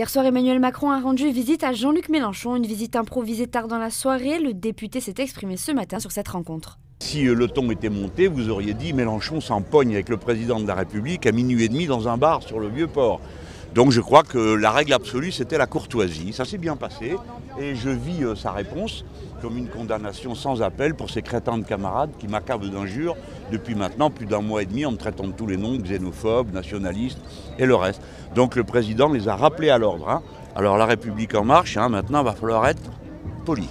Hier soir, Emmanuel Macron a rendu visite à Jean-Luc Mélenchon, une visite improvisée tard dans la soirée. Le député s'est exprimé ce matin sur cette rencontre. Si le ton était monté, vous auriez dit Mélenchon s'empoigne avec le président de la République à 00h30 dans un bar sur le Vieux-Port. Donc je crois que la règle absolue, c'était la courtoisie. Ça s'est bien passé et je vis sa réponse comme une condamnation sans appel pour ces crétins de camarades qui m'accablent d'injures depuis maintenant plus d'1 mois et demi en me traitant de tous les noms, xénophobes, nationalistes et le reste. Donc le président les a rappelés à l'ordre. Alors la République en marche, maintenant il va falloir être poli.